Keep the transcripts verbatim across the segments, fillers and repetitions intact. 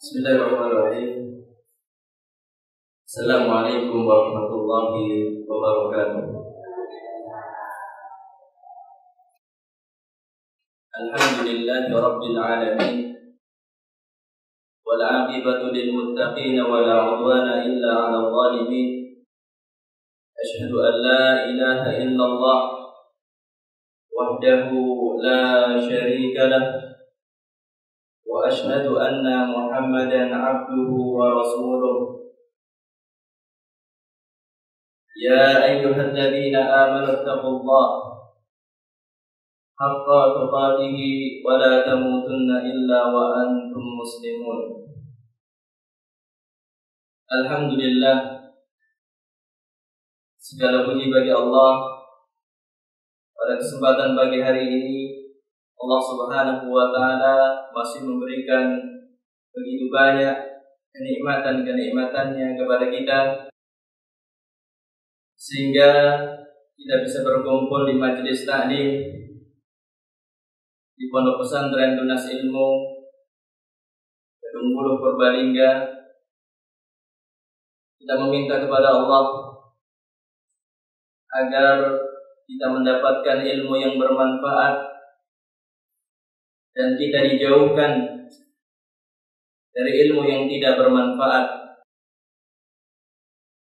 Bismillahirrahmanirrahim. Assalamualaikum warahmatullahi wabarakatuh. Alhamdulillahi rabbil alamin. Wal 'aqibatu lil muttaqin wa la 'udwana illa 'alal zalimin. Asyhadu an la ilaha illallah wahdahu la syarika lah. Wa asyhadu anna Muhammadan abduhu wa rasuluh. Ya ayyuhalladzina amanu taqullaha haqqa tuqatih wa la tamutunna illa wa antum muslimun. Alhamdulillah, segala puji bagi Allah. Pada kesempatan pagi hari ini Allah Subhanahu wa Ta'ala masih memberikan begitu banyak kenikmatan-kenikmatannya kepada kita, sehingga kita bisa berkumpul di majelis taklim di Pondok Pesantren Tunas Ilmu Gedung Buluh Purbalingga. Kita meminta kepada Allah agar kita mendapatkan ilmu yang bermanfaat dan kita dijauhkan dari ilmu yang tidak bermanfaat.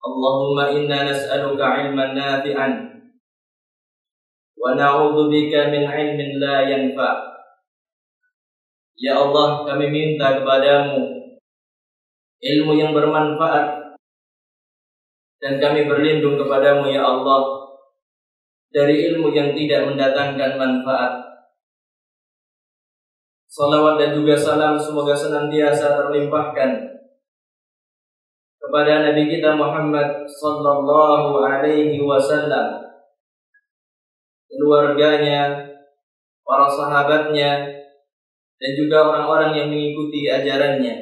Allahumma inna nas'aluka ilman nafi'an wa na'udzubika min ilmin la yanfa'. Ya Allah, kami minta kepadamu ilmu yang bermanfaat dan kami berlindung kepadamu ya Allah dari ilmu yang tidak mendatangkan manfaat. Salawat dan juga salam semoga senantiasa terlimpahkan kepada Nabi kita Muhammad sallallahu alaihi wasallam, keluarganya, para sahabatnya, dan juga orang-orang yang mengikuti ajarannya.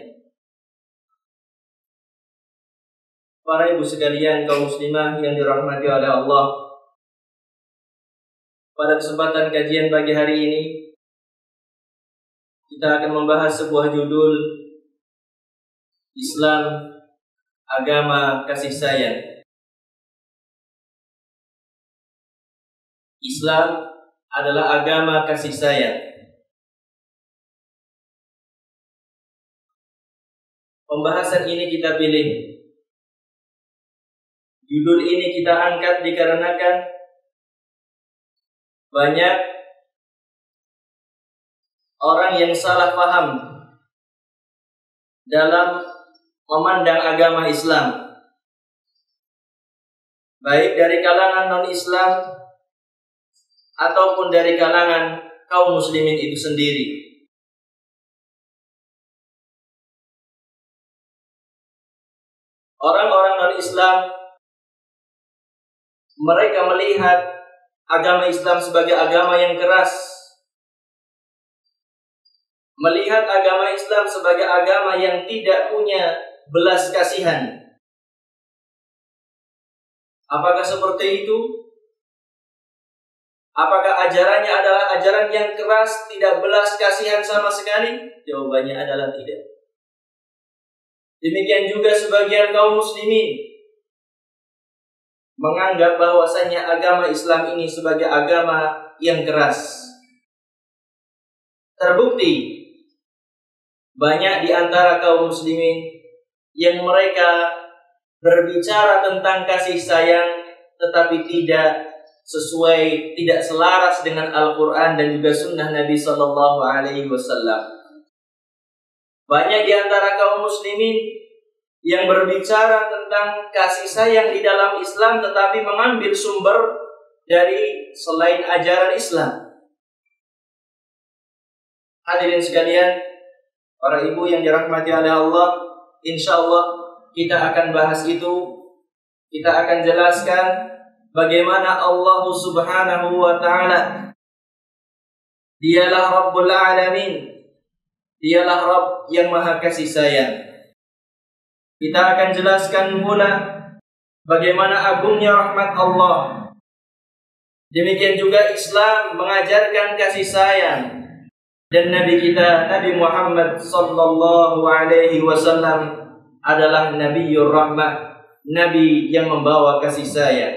Para ibu sekalian kaum muslimah yang dirahmati oleh Allah, pada kesempatan kajian pagi hari ini kita akan membahas sebuah judul, Islam Agama Kasih Sayang. Islam adalah agama kasih sayang. Pembahasan ini kita pilih, judul ini kita angkat dikarenakan banyak orang yang salah paham dalam memandang agama Islam, baik dari kalangan non-Islam ataupun dari kalangan kaum muslimin itu sendiri. Orang-orang non-Islam mereka melihat agama Islam sebagai agama yang keras, melihat agama Islam sebagai agama yang tidak punya belas kasihan. Apakah seperti itu? Apakah ajarannya adalah ajaran yang keras, tidak belas kasihan sama sekali? Jawabannya adalah tidak. Demikian juga sebagian kaum muslimin menganggap bahwasanya agama Islam ini sebagai agama yang keras. Terbukti banyak di antara kaum muslimin yang mereka berbicara tentang kasih sayang tetapi tidak sesuai, tidak selaras dengan Al-Quran dan juga sunnah Nabi Sallallahu Alaihi Wasallam. Banyak di antara kaum muslimin yang berbicara tentang kasih sayang di dalam Islam tetapi mengambil sumber dari selain ajaran Islam. Hadirin sekalian, para ibu yang dirahmati oleh Allah, insyaallah kita akan bahas itu. Kita akan jelaskan bagaimana Allah Subhanahu wa Ta'ala, dialah Rabbul Alamin, dialah Rabb yang maha kasih sayang. Kita akan jelaskan pula bagaimana agungnya rahmat Allah. Demikian juga Islam mengajarkan kasih sayang, Dan Nabi kita Nabi Muhammad sallallahu alaihi wasallam adalah Nabiur Rahmah, Nabi yang membawa kasih sayang.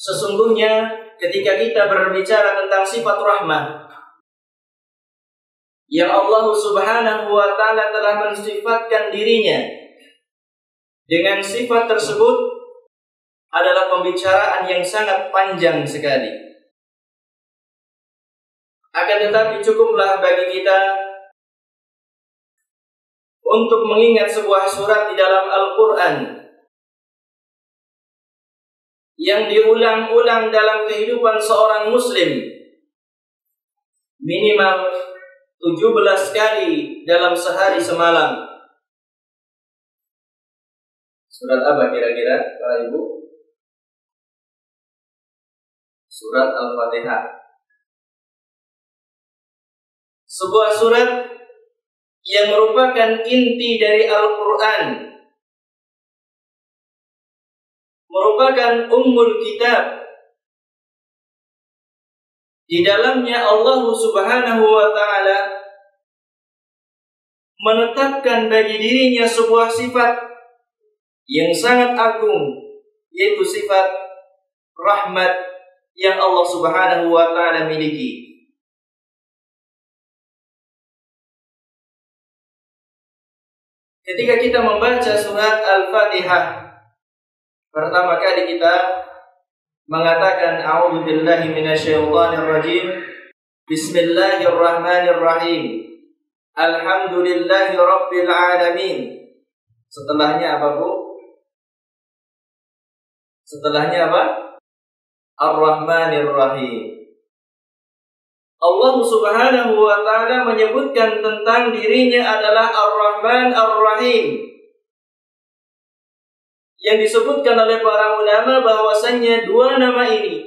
Sesungguhnya ketika kita berbicara tentang sifat rahmah yang Allah Subhanahu wa taala telah mensifatkan dirinya dengan sifat tersebut adalah pembicaraan yang sangat panjang sekali. Akan tetapi cukuplah bagi kita untuk mengingat sebuah surat di dalam Al-Quran yang diulang-ulang dalam kehidupan seorang muslim minimal tujuh belas kali dalam sehari semalam. Surat apa kira-kira para ibu? Surat Al-Fatihah. Sebuah surat yang merupakan inti dari Al-Quran, merupakan ummul kitab. Di dalamnya Allah Subhanahu wa ta'ala menetapkan bagi dirinya sebuah sifat yang sangat agung, yaitu sifat rahmat yang Allah Subhanahu wa ta'ala miliki. Ketika kita membaca surat Al-Fatihah, pertama kali kita mengatakan A'udzu billahi minasyaitonir rajim. Bismillahirrahmanirrahim. Alhamdulillahi rabbil alamin. Setelahnya apa, Bu? Setelahnya apa? Ar-Rahmanirrahim. Allah Subhanahu wa taala menyebutkan tentang dirinya adalah Ar-Rahman Ar-Rahim. Yang disebutkan oleh para ulama bahwasannya dua nama ini,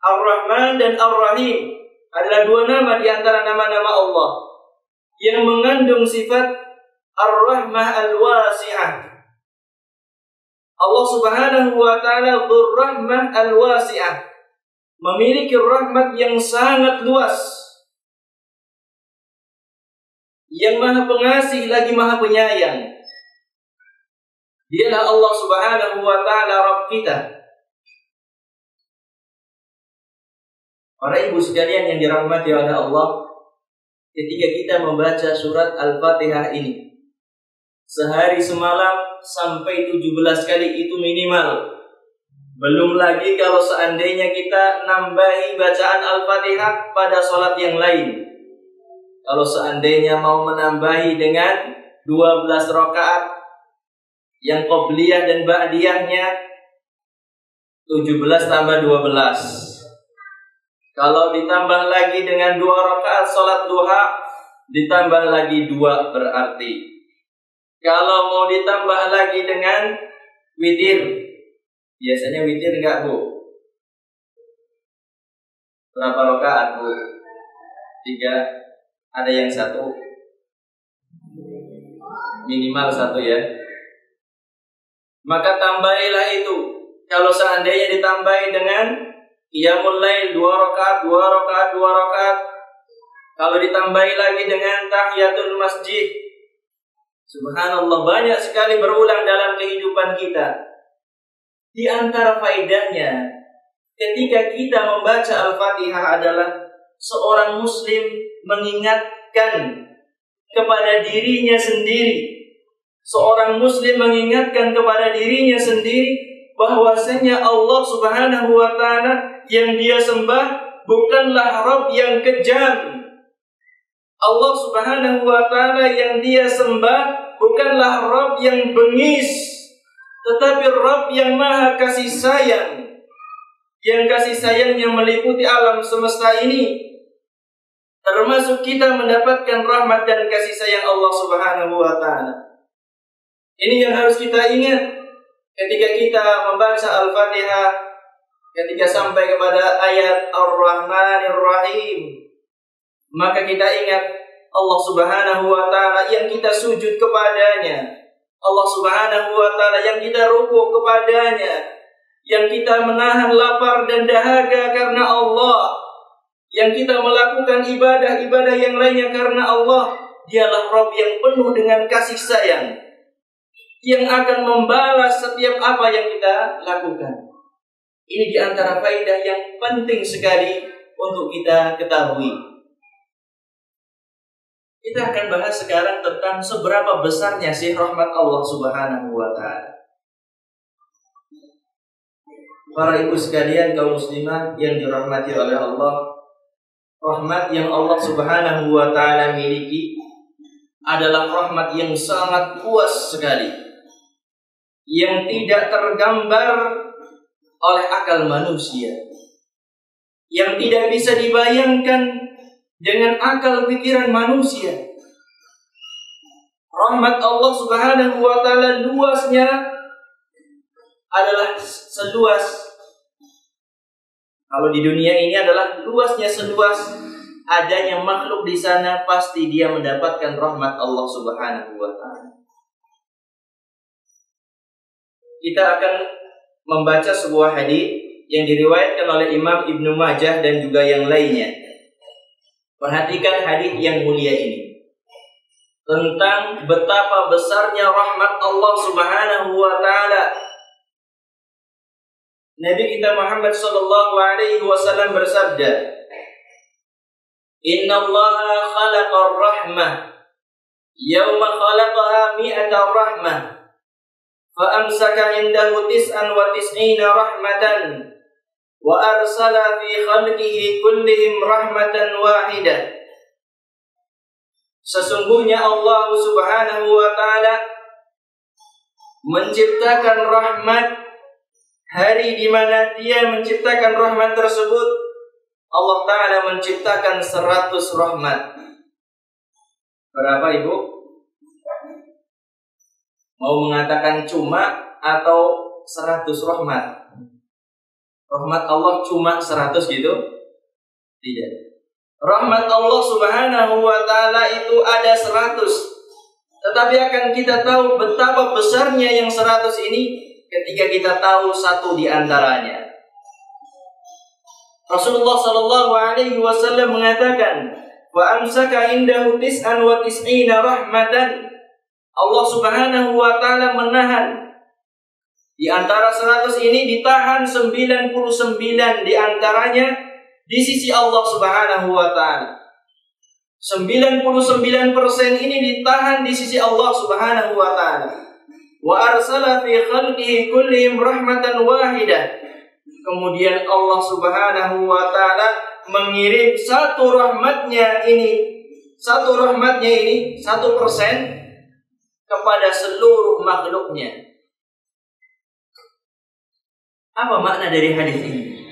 Ar-Rahman dan Ar-Rahim, adalah dua nama di antara nama-nama Allah yang mengandung sifat Ar-Rahmah Al-Wasi'ah. Allah Subhanahu wa taala Dzur-Rahmah Al-Wasi'ah, memiliki rahmat yang sangat luas, yang maha pengasih lagi maha penyayang. Dialah Allah Subhanahu wa ta'ala Rabb kita. Para ibu sekalian yang dirahmati oleh Allah, ketika kita membaca surat Al-Fatihah ini sehari semalam sampai tujuh belas kali itu minimal. Belum lagi kalau seandainya kita nambahi bacaan Al-Fatihah pada sholat yang lain. Kalau seandainya mau menambahi dengan dua belas rakaat yang qobliyah dan ba'diyahnya, tujuh belas tambah dua belas. Kalau ditambah lagi dengan dua rakaat sholat duha, ditambah lagi dua berarti. Kalau mau ditambah lagi dengan witir, biasanya witir enggak, Bu? Berapa rakaat, Bu? Tiga. Ada yang satu. Minimal satu ya. Maka tambahilah itu. Kalau seandainya ditambahi dengan qiyamul lail dua rakaat, dua rakaat, dua rakaat. Kalau ditambahi lagi dengan tahiyatul masjid. Subhanallah, banyak sekali berulang dalam kehidupan kita. Di antara faedahnya ketika kita membaca Al-Fatihah adalah seorang muslim mengingatkan kepada dirinya sendiri. Seorang muslim mengingatkan kepada dirinya sendiri bahwasanya Allah Subhanahu wa taala yang dia sembah bukanlah Rabb yang kejam. Allah Subhanahu wa taala yang dia sembah bukanlah Rabb yang bengis. Tetapi Rabb yang maha kasih sayang, yang kasih sayangnya meliputi alam semesta ini, termasuk kita mendapatkan rahmat dan kasih sayang Allah Subhanahu wa ta'ala. Ini yang harus kita ingat ketika kita membaca Al-Fatihah, ketika sampai kepada ayat Ar-Rahmanir Rahim. Maka kita ingat Allah Subhanahu wa ta'ala yang kita sujud kepadanya, Allah Subhanahu wa ta'ala yang kita rukuk kepadanya, yang kita menahan lapar dan dahaga karena Allah, yang kita melakukan ibadah-ibadah yang lainnya karena Allah. Dialah Rabb yang penuh dengan kasih sayang, yang akan membalas setiap apa yang kita lakukan. Ini diantara faedah yang penting sekali untuk kita ketahui. Kita akan bahas sekarang tentang seberapa besarnya sih rahmat Allah Subhanahu wa Ta'ala. Para ibu sekalian kaum muslimah yang dirahmati oleh Allah, rahmat yang Allah Subhanahu wa Ta'ala miliki adalah rahmat yang sangat luas sekali, yang tidak tergambar oleh akal manusia, yang tidak bisa dibayangkan dengan akal pikiran manusia. Rahmat Allah Subhanahu wa Ta'ala luasnya adalah seluas, kalau di dunia ini adalah luasnya seluas adanya makhluk di sana, pasti dia mendapatkan rahmat Allah Subhanahu wa Ta'ala. Kita akan membaca sebuah hadis yang diriwayatkan oleh Imam Ibnu Majah dan juga yang lainnya. Perhatikan hadis yang mulia ini tentang betapa besarnya rahmat Allah Subhanahu wa Ta'ala. Nabi kita Muhammad sallallahu alaihi wasallam bersabda, Inna Allaha khalaqar rahmah yawma khalaqaha mi'ata rahmah fa amsaka indahu tis'an wa tis'ina rahmatan wa arsala fi khalqihi kullihim rahmatan wahidah. Sesungguhnya Allah Subhanahu wa Ta'ala menciptakan rahmat. Hari di mana Dia menciptakan rahmat tersebut, Allah Ta'ala menciptakan seratus rahmat. Berapa ibu? Mau mengatakan cuma atau seratus rahmat? Rahmat Allah cuma seratus gitu? Tidak. Rahmat Allah Subhanahu wa Ta'ala itu ada seratus. Tetapi akan kita tahu betapa besarnya yang seratus ini ketika kita tahu satu di antaranya. Rasulullah sallallahu alaihi wasallam mengatakan, "Wa amsaka indahu tis'an wa tis'ina rahmatan." Allah Subhanahu wa Ta'ala menahan di antara seratus ini, ditahan sembilan puluh sembilan di antaranya di sisi Allah Subhanahu wa Ta'ala. sembilan puluh sembilan persen ini ditahan di sisi Allah Subhanahu wa Ta'ala. Wa arsala fi khalqihi kullihim rahmatan wahidah. Kemudian Allah Subhanahu wa Ta'ala mengirim satu rahmatnya ini, satu rahmatnya ini, satu persen kepada seluruh makhluknya. Apa makna dari hadis ini?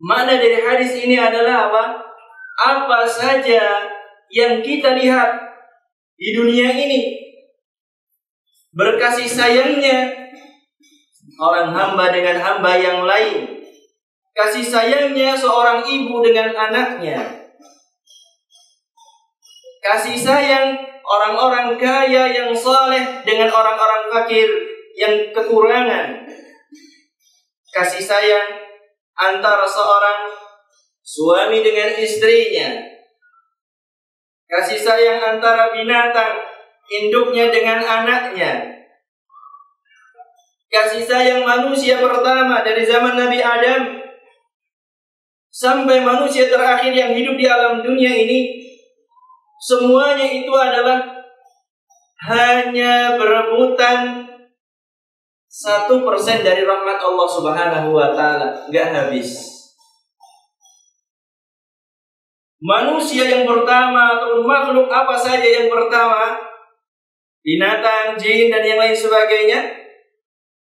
Makna dari hadis ini adalah apa? Apa saja yang kita lihat di dunia ini, berkasih sayangnya orang hamba dengan hamba yang lain, kasih sayangnya seorang ibu dengan anaknya, kasih sayang orang-orang kaya yang saleh dengan orang-orang fakir yang kekurangan, kasih sayang antara seorang suami dengan istrinya, kasih sayang antara binatang induknya dengan anaknya, kasih sayang manusia pertama dari zaman Nabi Adam sampai manusia terakhir yang hidup di alam dunia ini, semuanya itu adalah hanya berebutan satu persen dari rahmat Allah Subhanahu wa Ta'ala. Nggak habis. Manusia yang pertama atau makhluk apa saja yang pertama, binatang, jin dan yang lain sebagainya,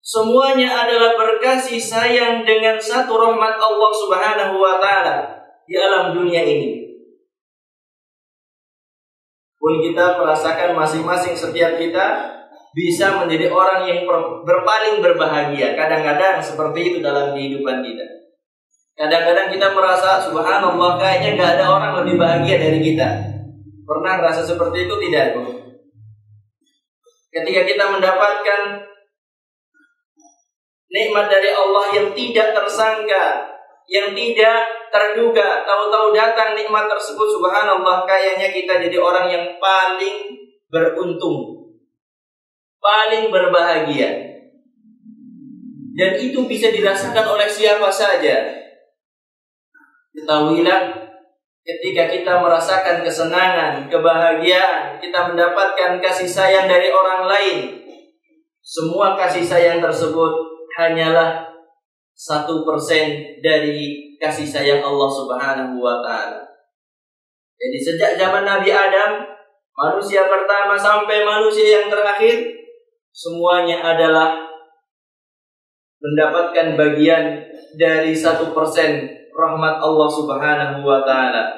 semuanya adalah berkasih sayang dengan satu rahmat Allah Subhanahu wa Ta'ala di alam dunia ini. Pun kita merasakan masing-masing setiap kita bisa menjadi orang yang berpaling berbahagia. Kadang-kadang seperti itu dalam kehidupan kita. Kadang-kadang kita merasa subhanallah, kayaknya gak ada orang lebih bahagia dari kita. Pernah merasa seperti itu tidak? Ketika kita mendapatkan nikmat dari Allah yang tidak tersangka, yang tidak terduga, tahu-tahu datang nikmat tersebut. Subhanallah, kayaknya kita jadi orang yang paling beruntung, paling berbahagia. Dan itu bisa dirasakan oleh siapa saja. Ketahuilah, ketika kita merasakan kesenangan, kebahagiaan, kita mendapatkan kasih sayang dari orang lain, semua kasih sayang tersebut hanyalah satu persen dari kasih sayang Allah Subhanahu wa Ta'ala. Jadi sejak zaman Nabi Adam, manusia pertama sampai manusia yang terakhir, semuanya adalah mendapatkan bagian dari satu persen rahmat Allah Subhanahu wa Ta'ala.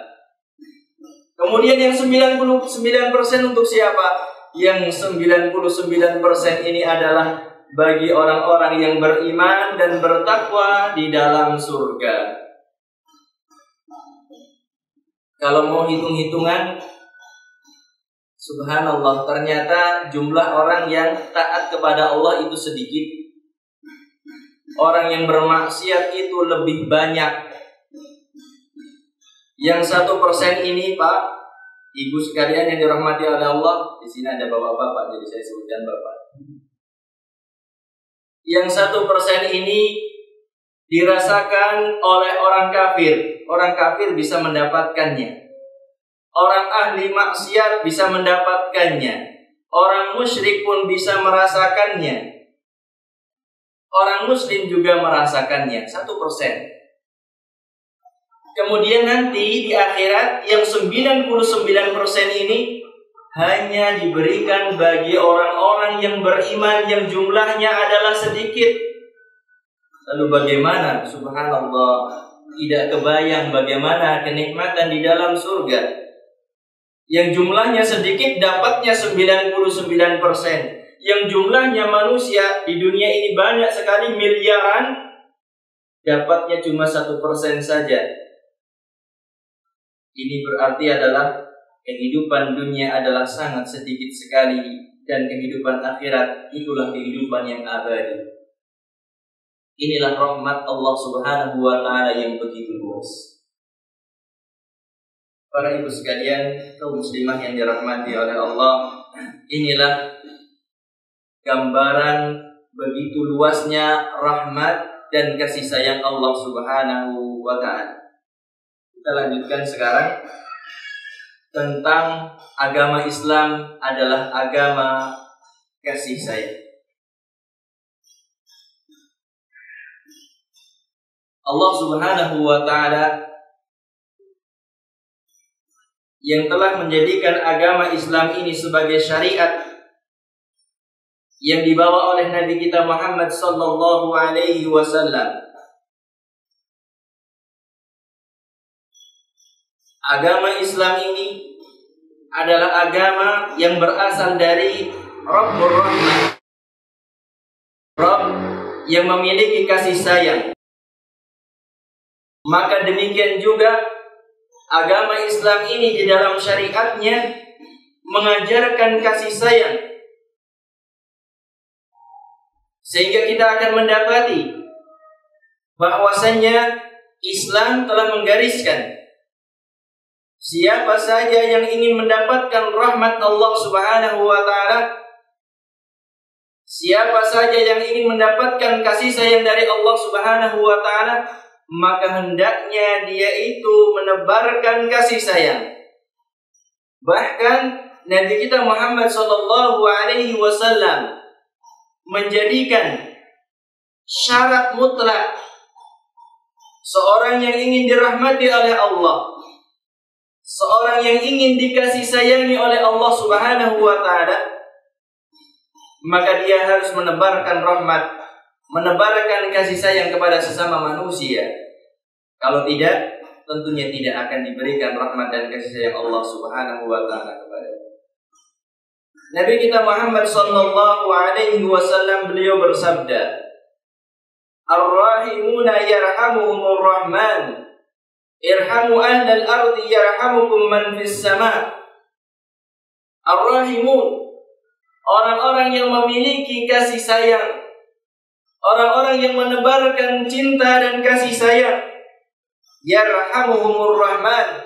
Kemudian yang sembilan puluh sembilan persen untuk siapa? Yang sembilan puluh sembilan persen ini adalah bagi orang-orang yang beriman dan bertakwa di dalam surga. Kalau mau hitung-hitungan, subhanallah, ternyata jumlah orang yang taat kepada Allah itu sedikit. Orang yang bermaksiat itu lebih banyak. Yang satu persen ini, Pak, Ibu sekalian yang dirahmati oleh Allah, di sini ada bapak-bapak, jadi saya sebutkan bapak. Yang satu persen ini dirasakan oleh orang kafir. Orang kafir bisa mendapatkannya. Orang ahli maksiat bisa mendapatkannya. Orang musyrik pun bisa merasakannya. Orang muslim juga merasakannya. Satu persen. Kemudian nanti di akhirat, yang sembilan puluh sembilan persen ini hanya diberikan bagi orang-orang yang beriman, yang jumlahnya adalah sedikit. Lalu bagaimana? Subhanallah, tidak kebayang bagaimana kenikmatan di dalam surga. Yang jumlahnya sedikit dapatnya sembilan puluh sembilan persen. Yang jumlahnya manusia di dunia ini banyak sekali, miliaran, dapatnya cuma satu persen saja. Ini berarti adalah kehidupan dunia adalah sangat sedikit sekali. Dan kehidupan akhirat itulah kehidupan yang abadi. Inilah rahmat Allah Subhanahu wa Ta'ala yang begitu luas. Para ibu sekalian, kaum muslimah yang dirahmati oleh Allah, inilah gambaran begitu luasnya rahmat dan kasih sayang Allah Subhanahu wa Ta'ala. Kita lanjutkan sekarang tentang agama Islam adalah agama kasih sayang. Allah Subhanahu wa Ta'ala yang telah menjadikan agama Islam ini sebagai syariat yang dibawa oleh Nabi kita Muhammad sallallahu alaihi wasallam. Agama Islam ini adalah agama yang berasal dari Rabbur Rahman, Rabb yang memiliki kasih sayang. Maka demikian juga agama Islam ini di dalam syariatnya mengajarkan kasih sayang. Sehingga kita akan mendapati bahwasannya Islam telah menggariskan siapa saja yang ingin mendapatkan rahmat Allah Subhanahu wa Ta'ala, siapa saja yang ingin mendapatkan kasih sayang dari Allah Subhanahu wa Ta'ala, maka hendaknya dia itu menebarkan kasih sayang. Bahkan Nabi kita Muhammad sallallahu alaihi wasallam menjadikan syarat mutlak seorang yang ingin dirahmati oleh Allah, seorang yang ingin dikasih sayangi oleh Allah Subhanahu wa Ta'ala, maka dia harus menebarkan rahmat, menebarkan kasih sayang kepada sesama manusia. Kalau tidak, tentunya tidak akan diberikan rahmat dan kasih sayang Allah Subhanahu wa Ta'ala kepada Nabi kita Muhammad sallallahu alaihi wasallam. Beliau bersabda, "Ar-rahimuna yarhamuhumur rahman, irhamu ahlal ardi yarhamukum man fis sama." Ar-rahimun, orang-orang yang memiliki kasih sayang, orang-orang yang menebarkan cinta dan kasih sayang. Yarhamuhumur Rahman,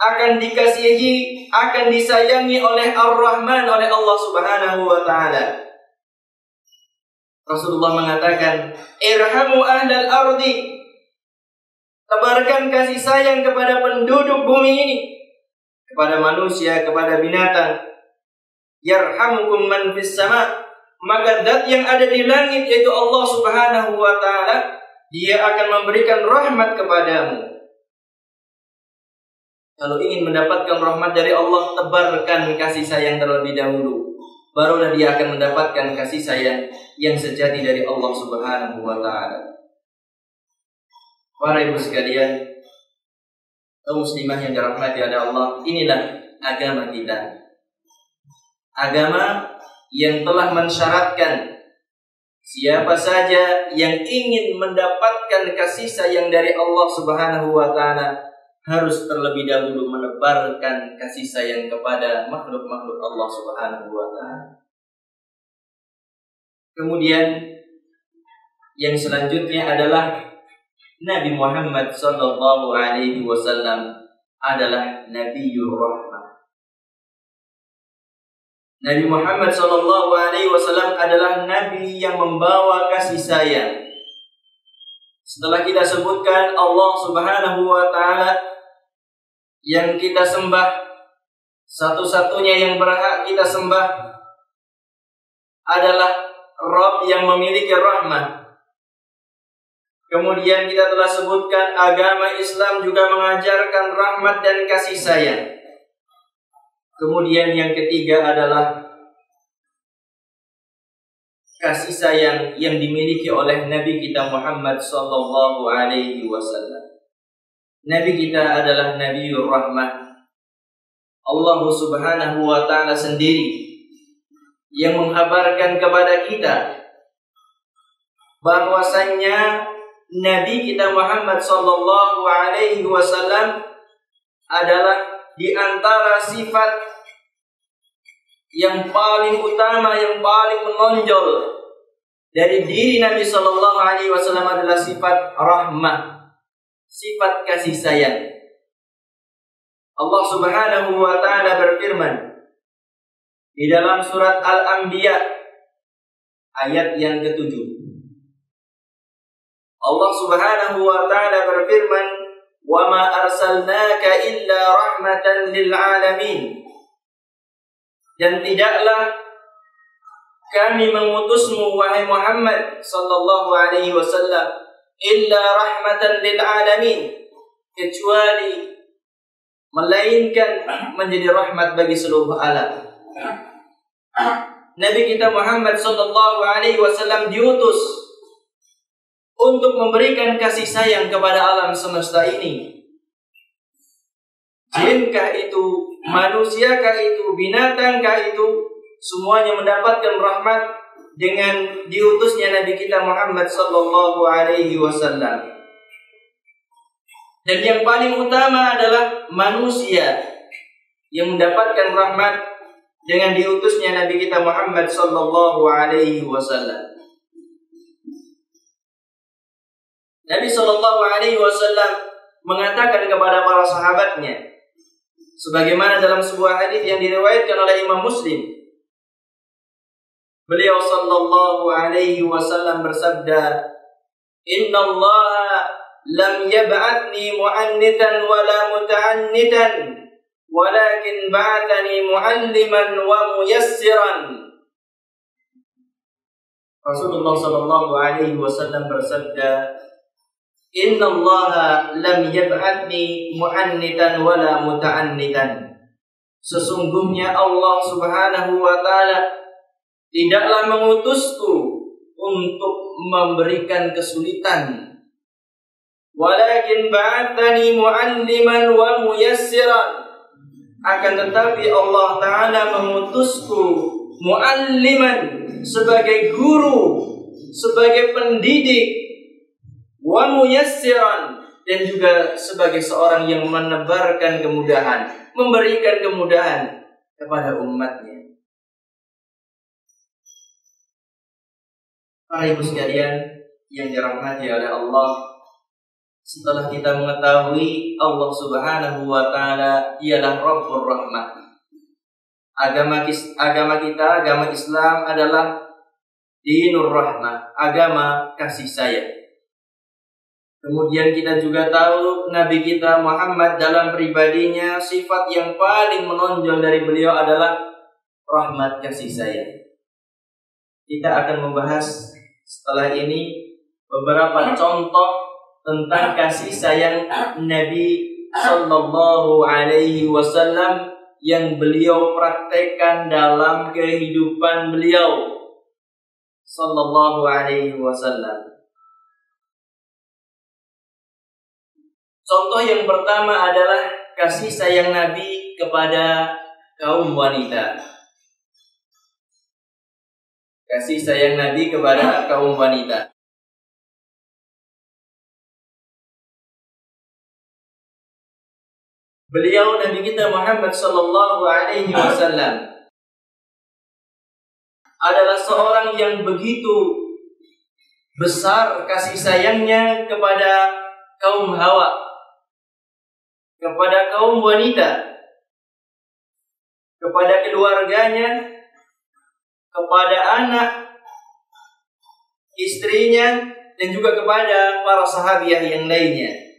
akan dikasihi, akan disayangi oleh Ar-Rahman, oleh Allah Subhanahu wa Ta'ala. Rasulullah mengatakan, irhamu ahlal ardi, tebarkan kasih sayang kepada penduduk bumi ini, kepada manusia, kepada binatang. Yarhamukum man fis sama, maka zat yang ada di langit yaitu Allah Subhanahu wa Ta'ala, dia akan memberikan rahmat kepadamu. Kalau ingin mendapatkan rahmat dari Allah, tebarkan kasih sayang terlebih dahulu. Barulah dia akan mendapatkan kasih sayang yang sejati dari Allah Subhanahu wa Ta'ala. Para ibu sekalian, kaum muslimah yang dirahmati oleh Allah, inilah agama kita. Agama yang telah mensyaratkan siapa saja yang ingin mendapatkan kasih sayang dari Allah Subhanahu wa Ta'ala harus terlebih dahulu menebarkan kasih sayang kepada makhluk-makhluk Allah Subhanahu wa Ta'ala. Kemudian yang selanjutnya adalah Nabi Muhammad sallallahu alaihi wasallam adalah Nabiyur Rahmah. Nabi Muhammad sallallahu alaihi wasallam adalah nabi yang membawa kasih sayang. Setelah kita sebutkan Allah Subhanahu wa Ta'ala yang kita sembah, satu-satunya yang berhak kita sembah adalah Rabb yang memiliki rahmat. Kemudian kita telah sebutkan agama Islam juga mengajarkan rahmat dan kasih sayang. Kemudian yang ketiga adalah kasih sayang yang dimiliki oleh Nabi kita Muhammad sallallahu alaihi wasallam. Nabi kita adalah Nabiyur Rahmah. Allah Subhanahu wa Ta'ala sendiri yang menghabarkan kepada kita bahwasannya Nabi kita Muhammad sallallahu alaihi wasallam adalah di antara sifat yang paling utama, yang paling menonjol dari diri Nabi sallallahu alaihi wasallam adalah sifat rahmah, sifat kasih sayang. Allah Subhanahu wa Ta'ala berfirman di dalam surat Al-Anbiya ayat yang ketujuh. Allah Subhanahu wa Ta'ala berfirman, "Wa ma arsalnaka illa rahmatan lil alamin." Dan tidaklah kami mengutusmu wahai Muhammad sallallahu alaihi wasallam illa rahmatan lil alamin, kecuali melainkan menjadi rahmat bagi seluruh alam. Nabi kita Muhammad sallallahu alaihi wasallam diutus untuk memberikan kasih sayang kepada alam semesta ini. Jinkah itu, manusiakah itu, binatangkah itu, semuanya mendapatkan rahmat dengan diutusnya Nabi kita Muhammad sallallahu alaihi wasallam. Dan yang paling utama adalah manusia yang mendapatkan rahmat dengan diutusnya Nabi kita Muhammad sallallahu alaihi wasallam. Nabi sallallahu alaihi wasallam mengatakan kepada para sahabatnya, sebagaimana dalam sebuah hadis yang diriwayatkan oleh Imam Muslim, beliau sallallahu alaihi wasallam bersabda, "Inna Allah lam yab'atni mu'annitan wa la muta'annitan, walakin ba'athani mu'alliman wa muyassiran." Rasulullah sallallahu alaihi wasallam bersabda, "Inna Allah lam yab'atni mu'annitan wa la muta'annitan." Sesungguhnya Allah Subhanahu wa Ta'ala tidaklah mengutusku untuk memberikan kesulitan, walakin ba'athani mu'alliman wa muyassiran, akan tetapi Allah Ta'ala mengutusku mu'alliman, sebagai guru, sebagai pendidik, wa muyassiran, dan juga sebagai seorang yang menebarkan kemudahan, memberikan kemudahan kepada umatnya. Para ibu sekalian yang dirahmati oleh Allah, Setelah kita mengetahui Allah Subhanahu wa Ta'ala ialah Rabbur Rahmah, agama, agama kita, agama Islam adalah Dinur Rahmah, agama kasih sayang. Kemudian kita juga tahu Nabi kita Muhammad dalam pribadinya sifat yang paling menonjol dari beliau adalah rahmat kasih sayang. Kita akan membahas setelah ini beberapa contoh tentang kasih sayang Nabi Sallallahu Alaihi Wasallam yang beliau praktekkan dalam kehidupan beliau Sallallahu Alaihi Wasallam. Contoh yang pertama adalah kasih sayang Nabi kepada kaum wanita. Kasih sayang Nabi kepada kaum wanita. Beliau Nabi kita Muhammad Sallallahu Alaihi Wasallam adalah seorang yang begitu besar kasih sayangnya kepada kaum hawa, kepada kaum wanita, kepada keluarganya, kepada anak, istrinya, dan juga kepada para sahabiah yang lainnya.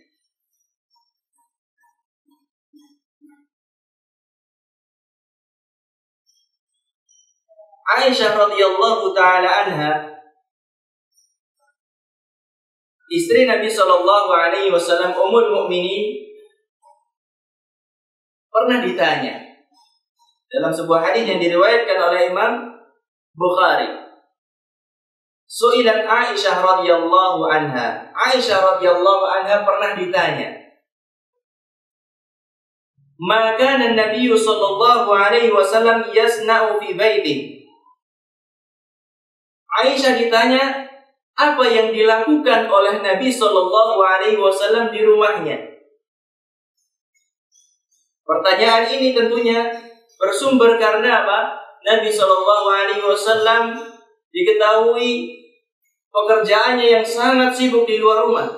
Aisyah radhiyallahu taala anha, istri Nabi Shallallahu Alaihi Wasallam, ummul mukminin, pernah ditanya dalam sebuah hadis yang diriwayatkan oleh Imam Bukhari. Su'ilat Aisyah radhiyallahu anha. Aisyah radhiyallahu anha pernah ditanya, "Ma kana an-nabiy sallallahu alaihi wasallam yasna'u fi baitihi?" Aisyah ditanya, apa yang dilakukan oleh Nabi Shallallahu Alaihi Wasallam di rumahnya? Pertanyaan ini tentunya bersumber karena apa? Nabi Shallallahu Alaihi Wasallam diketahui pekerjaannya yang sangat sibuk di luar rumah.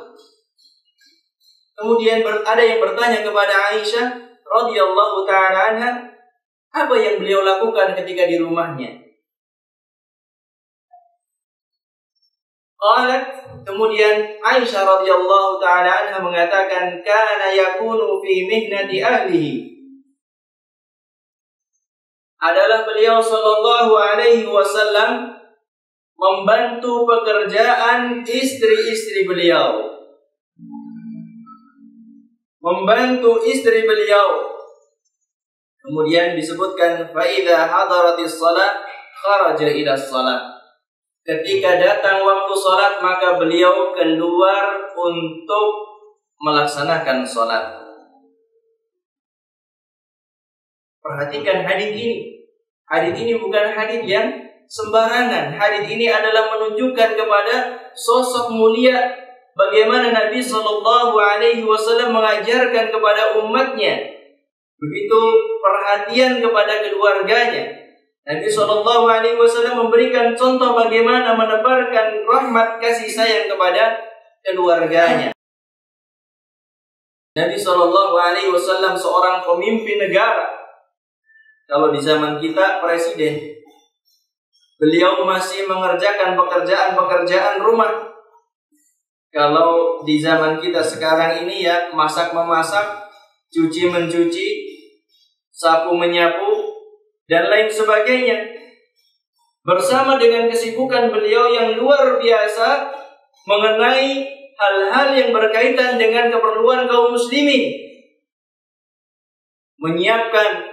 Kemudian ada yang bertanya kepada Aisyah radhiyallahu taala anha, apa yang beliau lakukan ketika di rumahnya? Kemudian Aisyah radhiyallahu taala anha mengatakan, kana yakunu fi mihnati ahlihi. Adalah beliau Sallallahu Alaihi Wasallam membantu pekerjaan istri-istri beliau, membantu istri beliau. Kemudian disebutkan, fa idza hadaratis shalah kharaja ila shalah. Ketika datang waktu sholat, maka beliau keluar untuk melaksanakan sholat. Perhatikan hadis ini. Hadis ini bukan hadis yang sembarangan. Hadis ini adalah menunjukkan kepada sosok mulia bagaimana Nabi Shallallahu Alaihi Wasallam mengajarkan kepada umatnya. Begitu perhatian kepada keluarganya. Nabi Shallallahu Alaihi Wasallam memberikan contoh bagaimana menebarkan rahmat kasih sayang kepada keluarganya. Nabi Shallallahu Alaihi Wasallam seorang pemimpin negara. Kalau di zaman kita presiden, beliau masih mengerjakan pekerjaan-pekerjaan rumah. Kalau di zaman kita sekarang ini ya masak memasak, cuci mencuci, sapu menyapu, dan lain sebagainya. Bersama dengan kesibukan beliau yang luar biasa mengenai hal-hal yang berkaitan dengan keperluan kaum muslimin, menyiapkan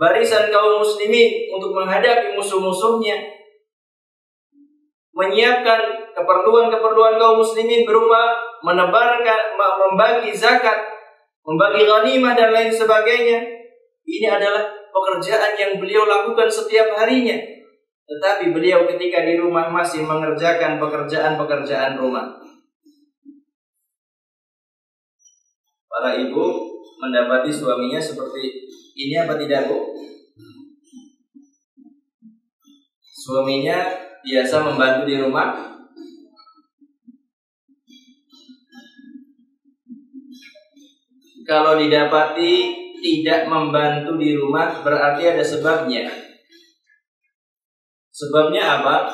barisan kaum muslimin untuk menghadapi musuh-musuhnya, menyiapkan keperluan-keperluan kaum muslimin berupa menebarkan, membagi zakat, membagi ghanimah, dan lain sebagainya. Ini adalah pekerjaan yang beliau lakukan setiap harinya. Tetapi beliau ketika di rumah masih mengerjakan pekerjaan-pekerjaan rumah. Para ibu mendapati suaminya seperti ini apa tidak, Bu? Suaminya biasa membantu di rumah. Kalau didapati tidak membantu di rumah, berarti ada sebabnya. Sebabnya apa?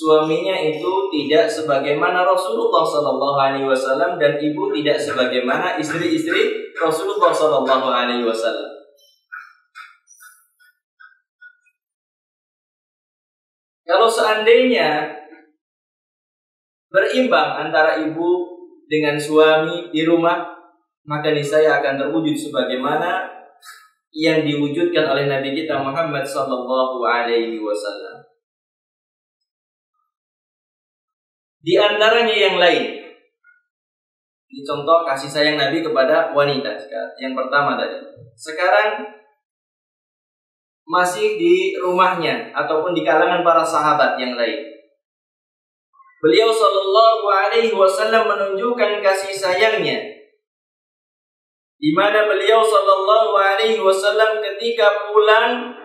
Suaminya itu tidak sebagaimana Rasulullah Sallallahu Alaihi Wasallam dan ibu tidak sebagaimana istri-istri Rasulullah Sallallahu Alaihi Wasallam. Kalau seandainya berimbang antara ibu dengan suami di rumah, maka niscaya akan terwujud sebagaimana yang diwujudkan oleh Nabi kita Muhammad Sallallahu Alaihi Wasallam. Di antaranya yang lain, contoh kasih sayang Nabi kepada wanita. Yang pertama tadi, sekarang masih di rumahnya ataupun di kalangan para sahabat yang lain, beliau Sallallahu Alaihi Wasallam menunjukkan kasih sayangnya, di mana beliau Sallallahu Alaihi Wasallam ketika pulang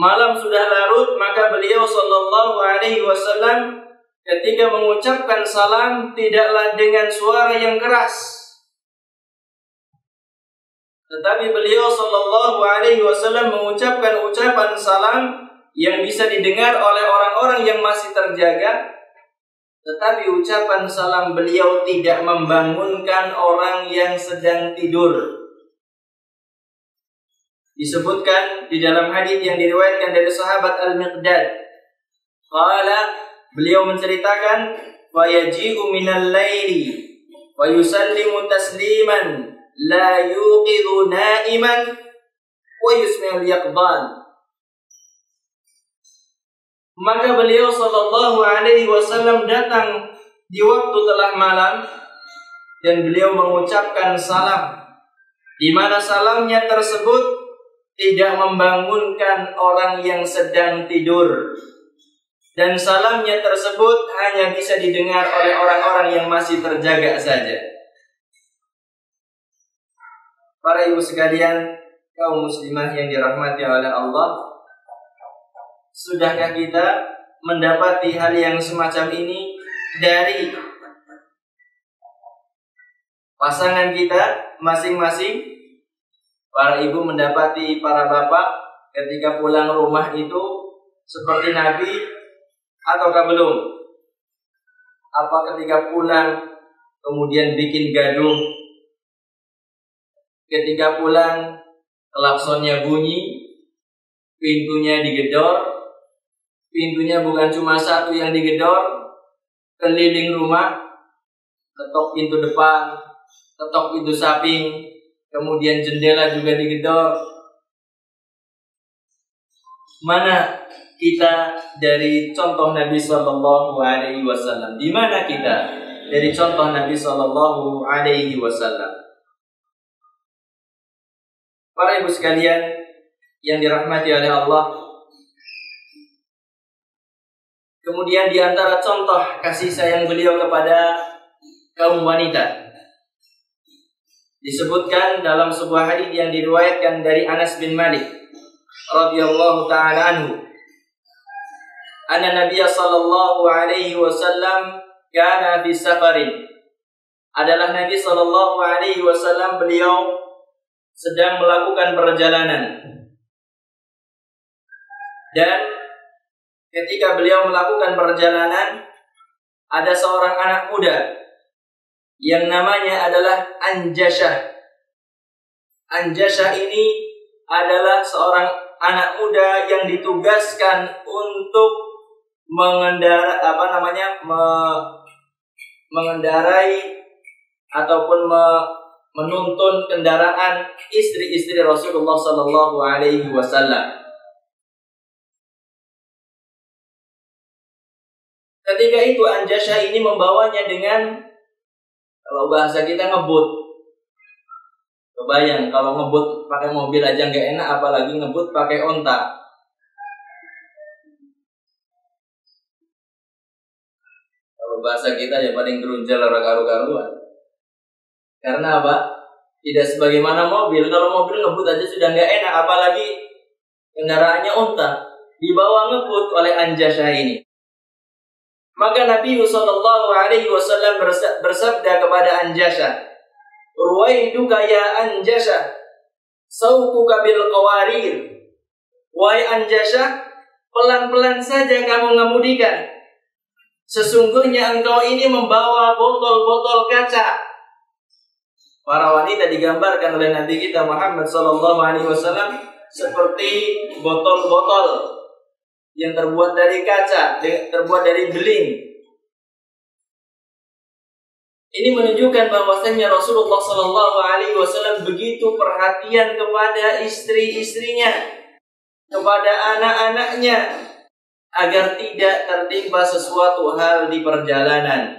malam sudah larut, maka beliau Sallallahu Alaihi Wasallam ketika mengucapkan salam tidaklah dengan suara yang keras, tetapi beliau Sallallahu Alaihi Wasallam mengucapkan ucapan salam yang bisa didengar oleh orang-orang yang masih terjaga. Tetapi ucapan salam beliau tidak membangunkan orang yang sedang tidur. Disebutkan di dalam hadis yang diriwayatkan dari sahabat Al-Miqdad, qala, beliau menceritakan, wa yaji'u minal laili wa yusallimu tasliman la yuqidhu na'iman wa yusmi'u yaqdan. Maka beliau Sallallahu Alaihi Wasallam datang di waktu telah malam dan beliau mengucapkan salam, di mana salamnya tersebut tidak membangunkan orang yang sedang tidur. Dan salamnya tersebut hanya bisa didengar oleh orang-orang yang masih terjaga saja. Para ibu sekalian, kaum muslimah yang dirahmati oleh Allah, sudahkah kita mendapati hal yang semacam ini dari pasangan kita masing-masing? Para ibu mendapati para bapak ketika pulang rumah itu seperti Nabi ataukah belum? Apa ketika pulang kemudian bikin gaduh? Ketika pulang klaksonnya bunyi, pintunya digedor. Pintunya bukan cuma satu yang digedor, keliling rumah, ketok pintu depan, ketok pintu samping, kemudian jendela juga digedor. Mana kita dari contoh Nabi Sallallahu Alaihi Wasallam? Di mana kita dari contoh Nabi Sallallahu Alaihi Wasallam? Para ibu sekalian yang dirahmati oleh Allah, kemudian di antara contoh kasih sayang beliau kepada kaum wanita disebutkan dalam sebuah hadis yang diriwayatkan dari Anas bin Malik radhiyallahu taala anhu, anna Nabiya Sallallahu Alaihi Wasallam kana fi safarin, adalah Nabi Sallallahu Alaihi Wasallam beliau sedang melakukan perjalanan. Dan ketika beliau melakukan perjalanan, ada seorang anak muda yang namanya adalah Anjasyah. Anjasyah ini adalah seorang anak muda yang ditugaskan untuk mengendara apa namanya me, mengendarai ataupun me, menuntun kendaraan istri-istri Rasulullah Sallallahu Alaihi Wasallam. Ketika itu Anjasyah ini membawanya dengan, kalau bahasa kita, ngebut. Kebayang kalau ngebut pakai mobil aja nggak enak, apalagi ngebut pakai onta. Bahasa kita ya paling gerunjal karu-karuan. Karena apa? Tidak sebagaimana mobil. Kalau mobil ngebut aja sudah nggak enak, apalagi kendaraannya unta. Dibawa ngebut oleh Anjasyah ini. Maka Nabi Sallallahu Alaihi Wasallam bersabda kepada Anjasyah, Ruwaiduka ya Anjasha saukuka bil qawarir. Wahai Anjasha, pelan-pelan saja kamu mengemudikan. Sesungguhnya engkau ini membawa botol-botol kaca. Para wanita digambarkan oleh Nabi kita Muhammad sallallahu alaihi wasallam seperti botol-botol yang terbuat dari kaca, terbuat dari beling. Ini menunjukkan bahwasannya Rasulullah Shallallahu Alaihi Wasallam begitu perhatian kepada istri-istrinya, kepada anak-anaknya, agar tidak tertimpa sesuatu hal di perjalanan.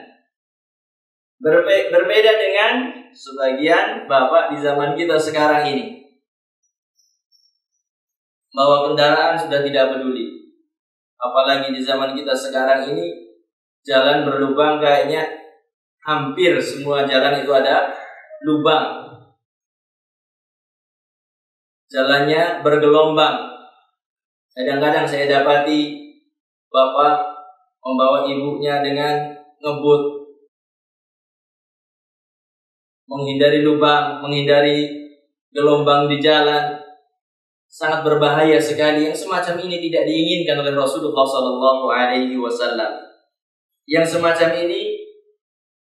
Berbe- berbeda dengan sebagian bapak di zaman kita sekarang ini, bahwa kendaraan sudah tidak peduli. Apalagi di zaman kita sekarang ini, jalan berlubang kayaknya. Hampir semua jalan itu ada lubang. Jalannya bergelombang. Kadang-kadang saya dapati bapak membawa ibunya dengan ngebut. Menghindari lubang, menghindari gelombang di jalan. Sangat berbahaya sekali. Yang semacam ini tidak diinginkan oleh Rasulullah shallallahu alaihi wasallam. Yang semacam ini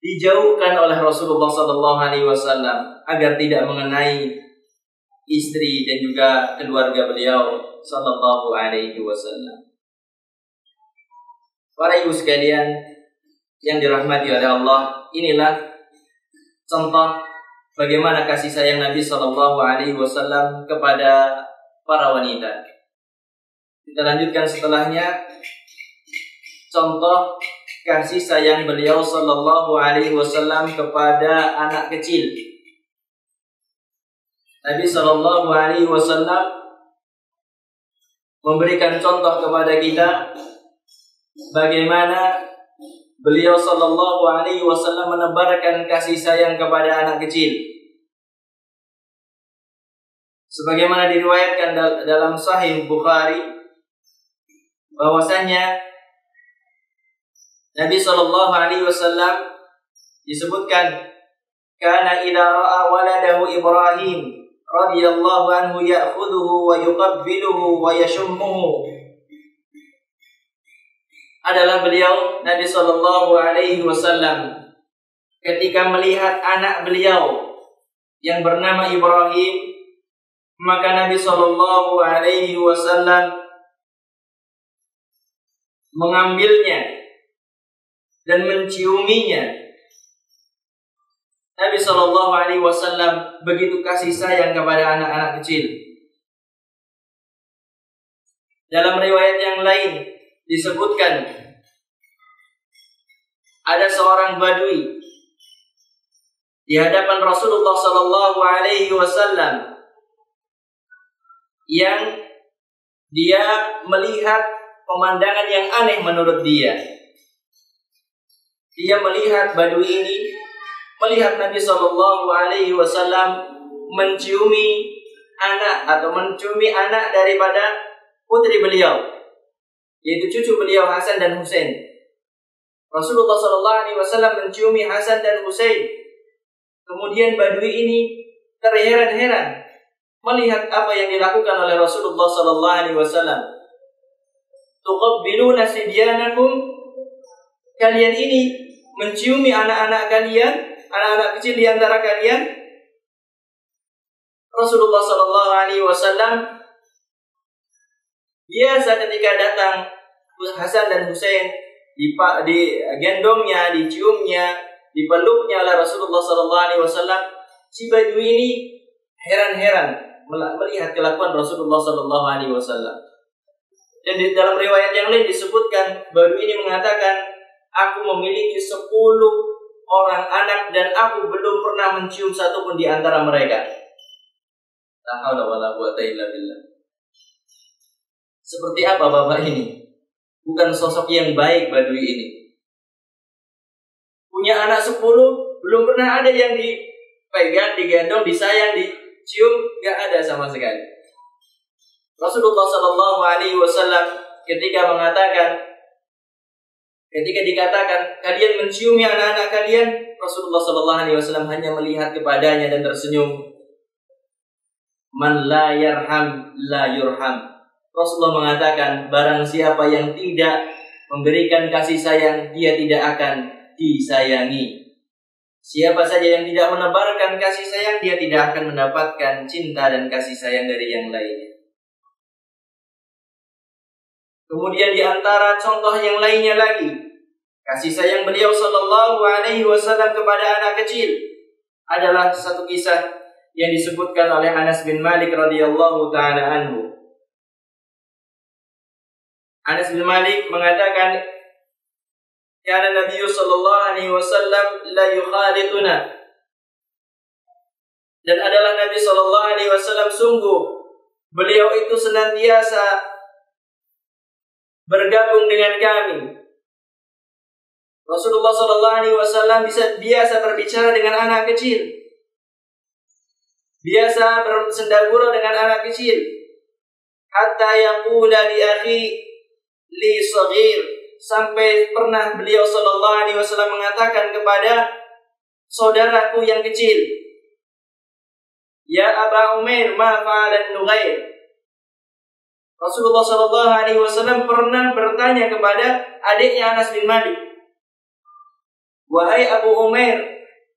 dijauhkan oleh Rasulullah shallallahu alaihi wasallam agar tidak mengenai istri dan juga keluarga beliau shallallahu alaihi wasallam. Para ibu sekalian yang dirahmati oleh Allah, inilah contoh bagaimana kasih sayang Nabi shallallahu alaihi wasallam kepada para wanita. Kita lanjutkan setelahnya contoh kasih sayang beliau sallallahu alaihi wasallam kepada anak kecil. Nabi sallallahu alaihi wasallam memberikan contoh kepada kita bagaimana beliau sallallahu alaihi wasallam menebarkan kasih sayang kepada anak kecil. Sebagaimana diriwayatkan dalam Sahih Bukhari bahwasanya Nabi sallallahu alaihi wasallam disebutkan kana idza ra'a waladahu Ibrahim radhiyallahu anhu ya'khudhuhu wa yuqabbiluhu wa yashummuhu. Adalah beliau Nabi sallallahu alaihi wasallam ketika melihat anak beliau yang bernama Ibrahim, maka Nabi sallallahu alaihi wasallam mengambilnya dan menciuminya. Nabi Shallallahu Alaihi Wasallam begitu kasih sayang kepada anak-anak kecil. Dalam riwayat yang lain disebutkan ada seorang badui di hadapan Rasulullah Shallallahu Alaihi Wasallam yang dia melihat pemandangan yang aneh menurut dia. Dia melihat badui ini, melihat Nabi Shallallahu Alaihi Wasallam menciumi anak atau menciumi anak daripada putri beliau, yaitu cucu beliau Hasan dan Husain. Rasulullah Shallallahu Alaihi Wasallam menciumi Hasan dan Husain. Kemudian badui ini terheran-heran melihat apa yang dilakukan oleh Rasulullah Shallallahu Alaihi Wasallam. Tuqabbiluna sibyanakum, kalian ini menciumi anak-anak kalian, anak-anak kecil di antara kalian. Rasulullah Shallallahu Alaihi Wasallam biasa ketika datang Hasan dan Husain di gendongnya, diciumnya, dipeluknya oleh Rasulullah Shallallahu Alaihi Wasallam. Si badui ini heran-heran melihat kelakuan Rasulullah Shallallahu Alaihi Wasallam. Dan di dalam riwayat yang lain disebutkan badui ini mengatakan, aku memiliki sepuluh orang anak dan aku belum pernah mencium satu pun di antara mereka. La haula wala quwwata illa billah. Seperti apa bapak ini? Bukan sosok yang baik badui ini. Punya anak sepuluh, belum pernah ada yang dipegang, digendong, disayang, dicium, nggak ada sama sekali. Rasulullah Shallallahu Alaihi Wasallam ketika mengatakan, Ketika dikatakan, kalian menciumi anak-anak kalian, Rasulullah Shallallahu Alaihi Wasallam hanya melihat kepadanya dan tersenyum. Man la yarham la yurham. Rasulullah mengatakan, barang siapa yang tidak memberikan kasih sayang, dia tidak akan disayangi. Siapa saja yang tidak menebarkan kasih sayang, dia tidak akan mendapatkan cinta dan kasih sayang dari yang lainnya. Kemudian di antara contoh yang lainnya lagi, kasih sayang beliau Shallallahu Alaihi Wasallam kepada anak kecil adalah satu kisah yang disebutkan oleh Anas bin Malik radhiyallahu taala anhu. Anas bin Malik mengatakan, "Kana Nabi sallallahu alaihi wasallam la yukhalituna." Dan adalah Nabi sallallahu alaihi wasallam sungguh beliau itu senantiasa bergabung dengan kami. Rasulullah sallallahu alaihi wasallam bisa biasa berbicara dengan anak kecil. Biasa bersendagurau dengan anak kecil. Hatta yaqula li akhi li saghir, sampai pernah beliau sallallahu alaihi wasallam mengatakan kepada saudaraku yang kecil, "Ya Aba Umair, ma fa'ala an-nughair?" Rasulullah sallallahu alaihi wasallam pernah bertanya kepada adiknya Anas bin Malik, "Wahai Abu Umair,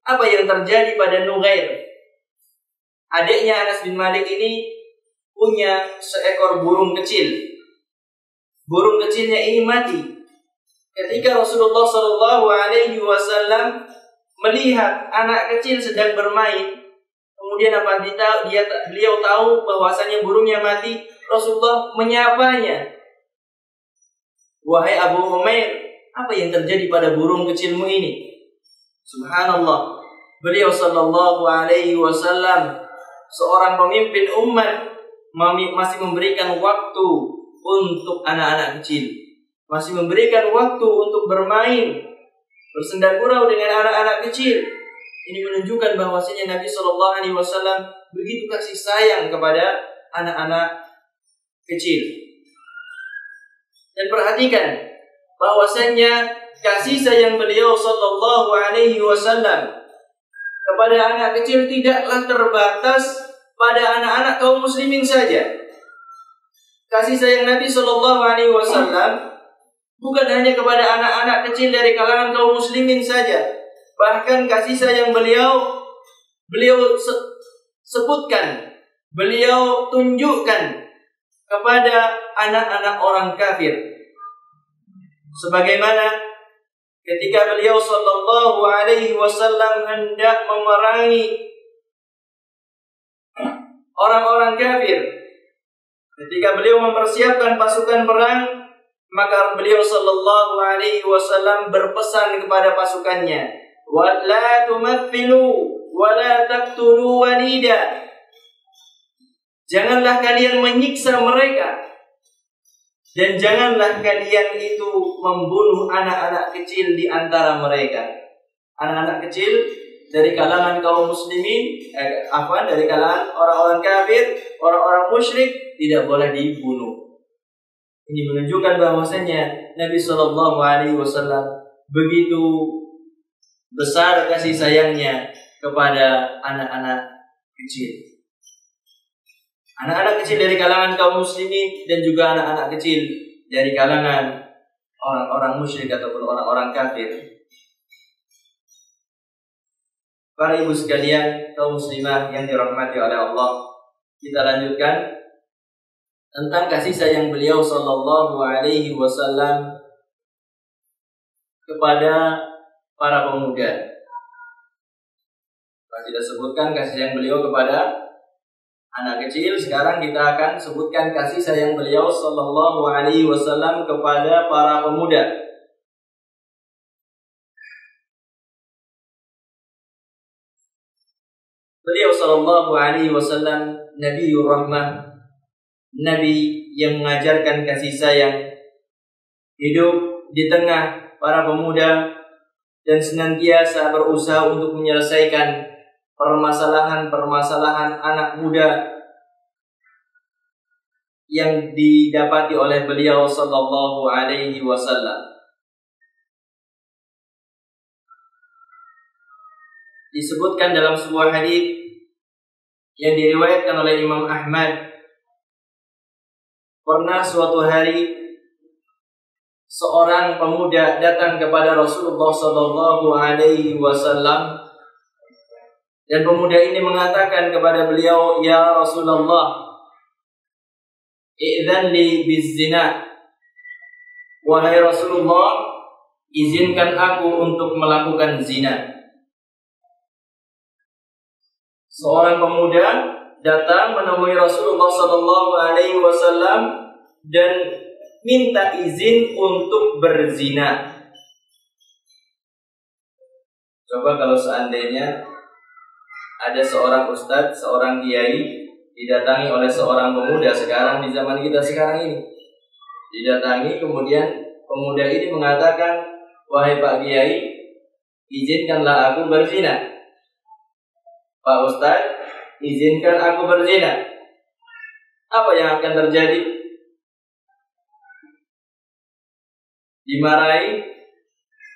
apa yang terjadi pada Nughair?" Adiknya Anas bin Malik ini punya seekor burung kecil. Burung kecilnya ini mati. Ketika Rasulullah Shallallahu Alaihi Wasallam melihat anak kecil sedang bermain, kemudian apa dia beliau tahu bahwasanya burungnya mati, Rasulullah menyapanya, "Wahai Abu Umair, apa yang terjadi pada burung kecilmu ini?" Subhanallah. Beliau Shallallahu Alaihi Wasallam, seorang pemimpin umat, masih memberikan waktu untuk anak-anak kecil, masih memberikan waktu untuk bermain, bersendagurau dengan anak-anak kecil. Ini menunjukkan bahwasanya Nabi Shallallahu Alaihi Wasallam begitu kasih sayang kepada anak-anak kecil. Dan perhatikan bahwasanya kasih sayang beliau Shallallahu Alaihi Wasallam kepada anak kecil tidaklah terbatas pada anak-anak kaum muslimin saja. Kasih sayang Nabi Shallallahu Alaihi Wasallam bukan hanya kepada anak-anak kecil dari kalangan kaum muslimin saja. Bahkan kasih sayang beliau, beliau sebutkan, beliau tunjukkan kepada anak-anak orang kafir. Sebagaimana ketika beliau Sallallahu Alaihi Wasallam hendak memerangi orang-orang kafir, ketika beliau mempersiapkan pasukan perang, maka beliau Sallallahu Alaihi Wasallam berpesan kepada pasukannya, "Wala tumathilu, wala taqtulu walida." Janganlah kalian menyiksa mereka. Dan janganlah kalian itu membunuh anak-anak kecil di antara mereka. Anak-anak kecil dari kalangan kaum muslimin, eh, apa, dari kalangan orang-orang kafir, orang-orang musyrik, tidak boleh dibunuh. Ini menunjukkan bahwasanya Nabi Shallallahu Alaihi Wasallam begitu besar kasih sayangnya kepada anak-anak kecil. Anak-anak kecil dari kalangan kaum muslimin dan juga anak-anak kecil dari kalangan orang-orang musyrik ataupun orang-orang kafir. Para ibu sekalian, kaum muslimah yang dirahmati oleh Allah, kita lanjutkan tentang kasih sayang beliau Sallallahu Alaihi Wasallam kepada para pemuda. Kita sebutkan kasih sayang beliau kepada anak kecil, sekarang kita akan sebutkan kasih sayang beliau Sallallahu Alaihi Wasallam kepada para pemuda. Beliau Sallallahu Alaihi Wasallam Nabiur Rahmah, Nabi yang mengajarkan kasih sayang, hidup di tengah para pemuda dan senantiasa berusaha untuk menyelesaikan permasalahan-permasalahan anak muda yang didapati oleh beliau Sallallahu Alaihi Wasallam. disebutkan dalam sebuah hadis yang diriwayatkan oleh Imam Ahmad. Pernah suatu hari seorang pemuda datang kepada Rasulullah sallallahu alaihi wasallam dan pemuda ini mengatakan kepada beliau, "Ya Rasulullah, idzan li bizina." Wahai Rasulullah, izinkan aku untuk melakukan zina. Seorang pemuda datang menemui Rasulullah sallallahu alaihi wasallam dan minta izin untuk berzina. Coba kalau seandainya ada seorang ustadz, seorang kiai didatangi oleh seorang pemuda sekarang di zaman kita sekarang ini. Didatangi kemudian pemuda ini mengatakan, "Wahai Pak Kiai, izinkanlah aku berzina. Pak Ustaz, izinkan aku berzina." Apa yang akan terjadi? Dimarahi,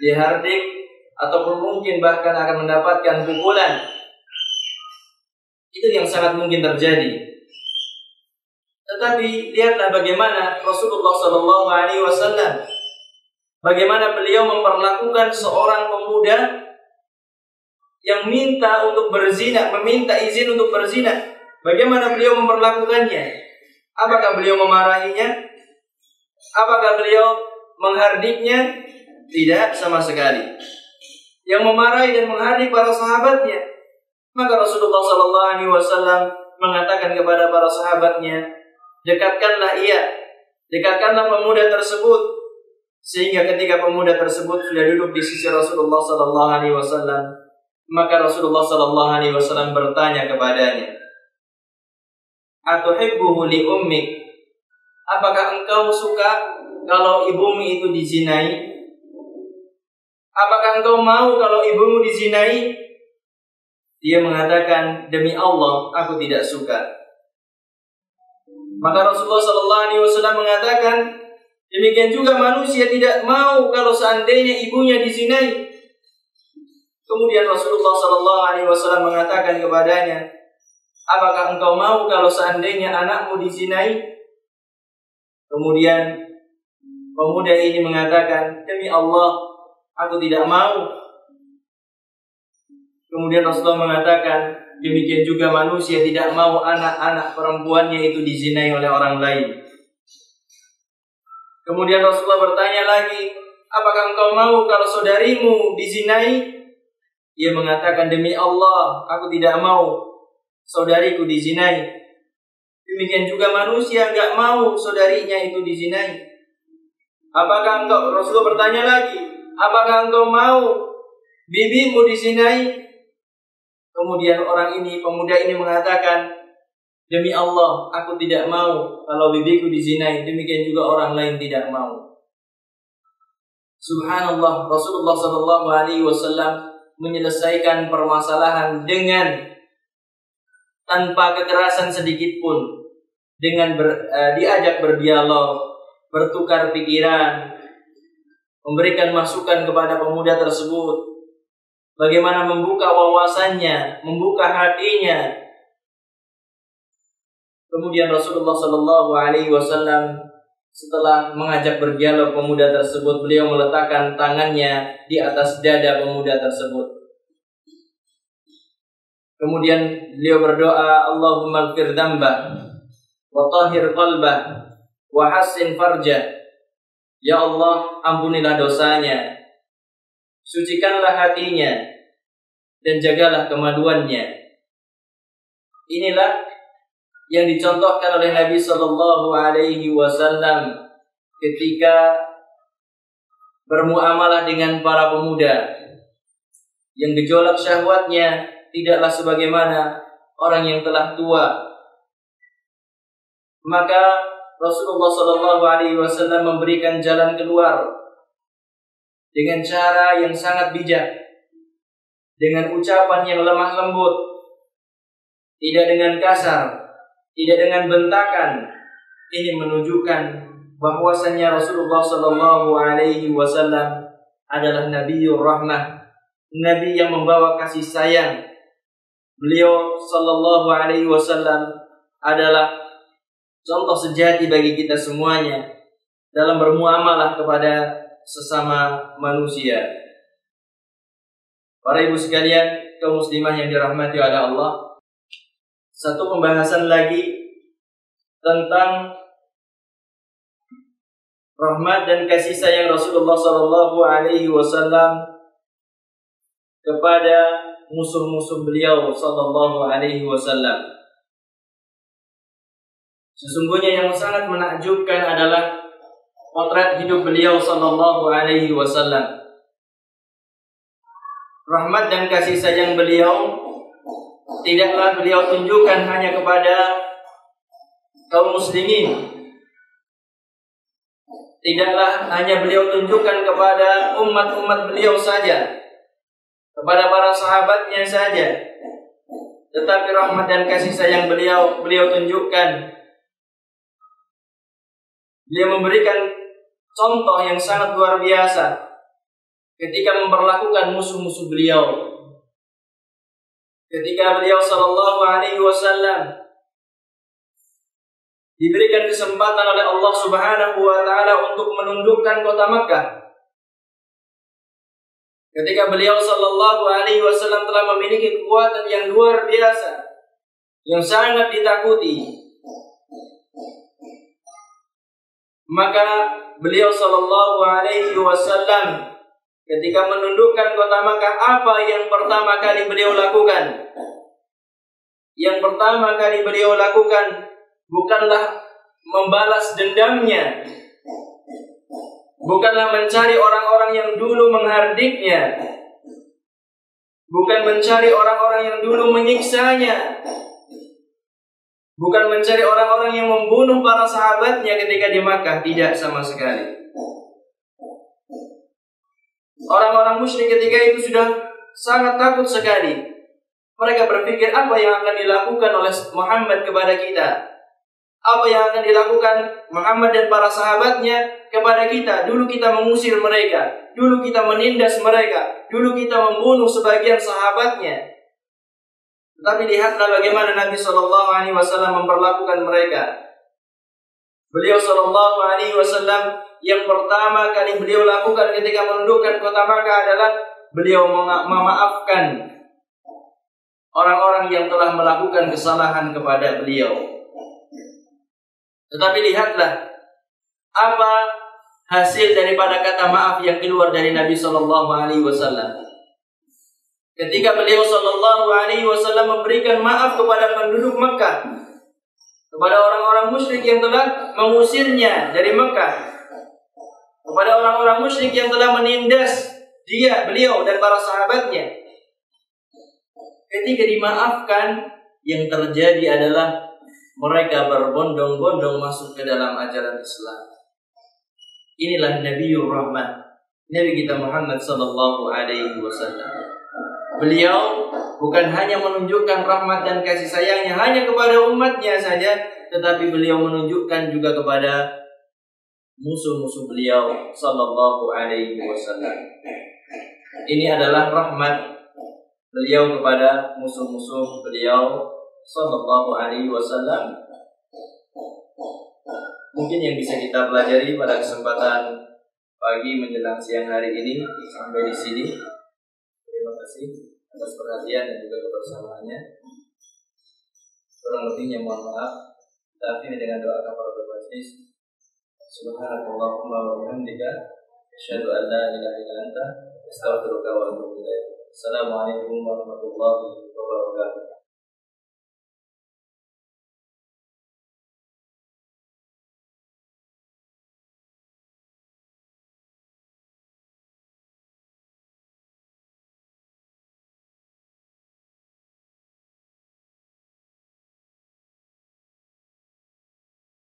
dihardik, ataupun mungkin bahkan akan mendapatkan pukulan. Itu yang sangat mungkin terjadi. Tetapi lihatlah bagaimana Rasulullah Shallallahu Alaihi Wasallam, bagaimana beliau memperlakukan seorang pemuda yang minta untuk berzina, meminta izin untuk berzina. Bagaimana beliau memperlakukannya? Apakah beliau memarahinya? Apakah beliau menghardiknya? Tidak sama sekali. Yang memarahi dan menghardik para sahabatnya. Maka Rasulullah Sallallahu Alaihi Wasallam mengatakan kepada para sahabatnya, dekatkanlah ia, dekatkanlah pemuda tersebut, sehingga ketika pemuda tersebut sudah duduk di sisi Rasulullah Sallallahu Alaihi Wasallam, maka Rasulullah Sallallahu Alaihi Wasallam bertanya kepadanya, "Atuhibbuhu li ummik?" Apakah engkau suka kalau ibumu itu dizinai? Apakah engkau mau kalau ibumu dizinai? Dia mengatakan, demi Allah, aku tidak suka. Maka Rasulullah Sallallahu Alaihi Wasallam mengatakan, demikian juga manusia tidak mau kalau seandainya ibunya dizinai. Kemudian Rasulullah Sallallahu Alaihi Wasallam mengatakan kepadanya, apakah engkau mau kalau seandainya anakmu dizinai? Kemudian pemuda ini mengatakan, demi Allah, aku tidak mau. Kemudian Rasulullah mengatakan, demikian juga manusia tidak mau anak-anak perempuannya itu dizinai oleh orang lain. Kemudian Rasulullah bertanya lagi, apakah engkau mau kalau saudarimu dizinai? Dia mengatakan, demi Allah, aku tidak mau saudariku dizinai. Demikian juga manusia enggak mau saudarinya itu dizinai. Apakah engkau, Rasulullah bertanya lagi, apakah engkau mau bibimu dizinai? Kemudian orang ini, pemuda ini mengatakan, demi Allah, aku tidak mau kalau bibiku dizinai. Demikian juga orang lain tidak mau. Subhanallah, Rasulullah Sallallahu Alaihi Wasallam menyelesaikan permasalahan dengan tanpa kekerasan sedikit pun, dengan ber, eh, diajak berdialog, bertukar pikiran, memberikan masukan kepada pemuda tersebut. Bagaimana membuka wawasannya, membuka hatinya. Kemudian Rasulullah Sallallahu Alaihi Wasallam setelah mengajak berdialog pemuda tersebut, beliau meletakkan tangannya di atas dada pemuda tersebut. Kemudian beliau berdoa, Allahumma ighfir dzambah, wa tahhir qalbah, wa hassin farjah. Ya Allah, ampunilah dosanya, sucikanlah hatinya, dan jagalah kemaluannya. Inilah yang dicontohkan oleh Nabi Sallallahu Alaihi Wasallam ketika bermuamalah dengan para pemuda yang gejolak syahwatnya tidaklah sebagaimana orang yang telah tua. Maka Rasulullah Sallallahu Alaihi Wasallam memberikan jalan keluar dengan cara yang sangat bijak, dengan ucapan yang lemah lembut, tidak dengan kasar, tidak dengan bentakan. Ini menunjukkan bahwasannya Rasulullah Sallallahu Alaihi Wasallam adalah Nabiur Rahmah, Nabi yang membawa kasih sayang. Beliau sallallahu alaihi wasallam adalah contoh sejati bagi kita semuanya dalam bermuamalah kepada sesama manusia. Para ibu sekalian, kaum muslimah yang dirahmati oleh Allah, satu pembahasan lagi tentang rahmat dan kasih sayang Rasulullah sallallahu alaihi wasallam kepada musuh-musuh beliau sallallahu alaihi wasallam. Sesungguhnya yang sangat menakjubkan adalah potret hidup beliau sallallahu alaihi wasallam. Rahmat dan kasih sayang beliau tidaklah beliau tunjukkan hanya kepada kaum muslimin, tidaklah hanya beliau tunjukkan kepada umat-umat beliau saja, kepada para sahabatnya saja, tetapi rahmat dan kasih sayang beliau beliau tunjukkan. Beliau memberikan contoh yang sangat luar biasa ketika memperlakukan musuh-musuh beliau. Ketika beliau sallallahu alaihi wasallam diberikan kesempatan oleh Allah Subhanahu wa taala untuk menundukkan kota Makkah, ketika beliau sallallahu alaihi wasallam telah memiliki kekuatan yang luar biasa yang sangat ditakuti, maka beliau sallallahu alaihi wasallam ketika menundukkan kota Makkah, apa yang pertama kali beliau lakukan? Yang pertama kali beliau lakukan bukanlah membalas dendamnya, bukanlah mencari orang-orang yang dulu menghardiknya, bukan mencari orang-orang yang dulu menyiksanya, bukan mencari orang-orang yang membunuh para sahabatnya ketika di Makkah. Tidak sama sekali. Orang-orang musyrik ketika itu sudah sangat takut sekali. Mereka berpikir, apa yang akan dilakukan oleh Muhammad kepada kita? Apa yang akan dilakukan Muhammad dan para sahabatnya kepada kita? Dulu kita mengusir mereka, dulu kita menindas mereka, dulu kita membunuh sebagian sahabatnya. Tetapi lihatlah bagaimana Nabi Shallallahu Alaihi Wasallam memperlakukan mereka. Beliau Shallallahu Alaihi Wasallam yang pertama kali beliau lakukan ketika menundukkan kota Makkah adalah beliau memaafkan orang-orang yang telah melakukan kesalahan kepada beliau. Tetapi lihatlah apa hasil daripada kata maaf yang keluar dari Nabi Shallallahu Alaihi Wasallam. Ketika beliau Shallallahu Alaihi Wasallam memberikan maaf kepada penduduk Mekah, kepada orang-orang musyrik yang telah mengusirnya dari Mekah, kepada orang-orang musyrik yang telah menindas dia, beliau dan para sahabatnya, ketika dimaafkan, yang terjadi adalah mereka berbondong-bondong masuk ke dalam ajaran Islam. Inilah Nabiur Rahman, Nabi kita Muhammad sallallahu alaihi wasallam. Beliau bukan hanya menunjukkan rahmat dan kasih sayangnya hanya kepada umatnya saja, tetapi beliau menunjukkan juga kepada musuh-musuh beliau sallallahu alaihi wasallam. Ini adalah rahmat beliau kepada musuh-musuh beliau sallallahu alaihi wasallam. Mungkin yang bisa kita pelajari pada kesempatan pagi menjelang siang hari ini sampai di sini. Terima kasih atas perhatian dan juga kebersamaannya. Kurang lebihnya mohon maaf. Kita akhiri dengan doa kepada berbasis. Subhanallahumma wa bihamdika asyhadu an la ilaha illa anta astaghfiruka wa atubu ilaik. Assalamualaikum warahmatullahi wabarakatuh.